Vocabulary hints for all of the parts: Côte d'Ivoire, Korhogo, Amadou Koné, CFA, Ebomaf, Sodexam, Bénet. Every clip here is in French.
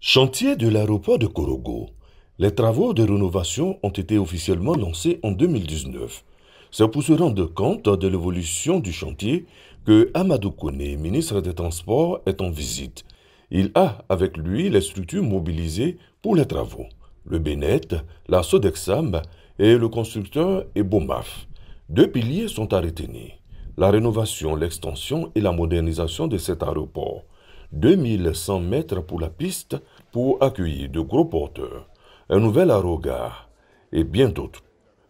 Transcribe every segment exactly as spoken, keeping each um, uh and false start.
Chantier de l'aéroport de Korhogo. Les travaux de rénovation ont été officiellement lancés en deux mille dix-neuf. C'est pour se rendre compte de l'évolution du chantier que Amadou Koné, ministre des Transports, est en visite. Il a avec lui les structures mobilisées pour les travaux, le Bénet, la Sodexam et le constructeur Ebomaf. Deux piliers sont à retenir, la rénovation, l'extension et la modernisation de cet aéroport. deux mille cent mètres pour la piste pour accueillir de gros porteurs, un nouvel aérogare et bien d'autres.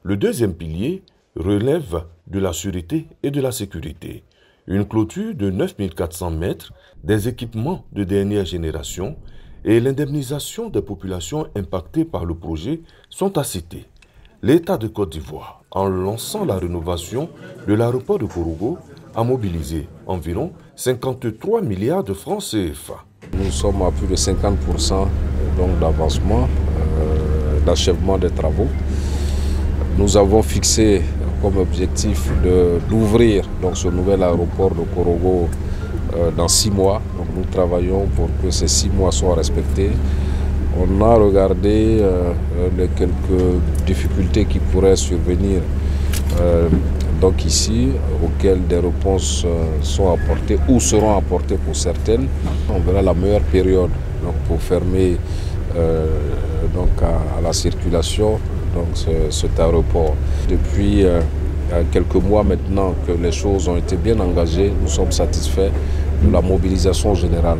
Le deuxième pilier relève de la sûreté et de la sécurité. Une clôture de neuf mille quatre cents mètres, des équipements de dernière génération et l'indemnisation des populations impactées par le projet sont à citer. L'État de Côte d'Ivoire, en lançant la rénovation de l'aéroport de Korhogo, a mobilisé environ cinquante-trois milliards de francs C F A. Nous sommes à plus de cinquante pour cent d'avancement, euh, d'achèvement des travaux. Nous avons fixé comme objectif d'ouvrir ce nouvel aéroport de Korhogo euh, dans six mois. Donc nous travaillons pour que ces six mois soient respectés. On a regardé euh, les quelques difficultés qui pourraient survenir euh, donc ici, auxquelles des réponses sont apportées ou seront apportées pour certaines. On verra la meilleure période donc, pour fermer euh, donc à, à la circulation donc, ce, cet aéroport. Depuis euh, quelques mois maintenant que les choses ont été bien engagées, nous sommes satisfaits de la mobilisation générale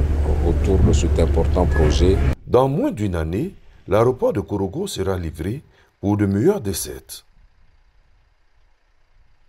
autour de cet important projet. Dans moins d'une année, l'aéroport de Korhogo sera livré pour de meilleurs dessertes.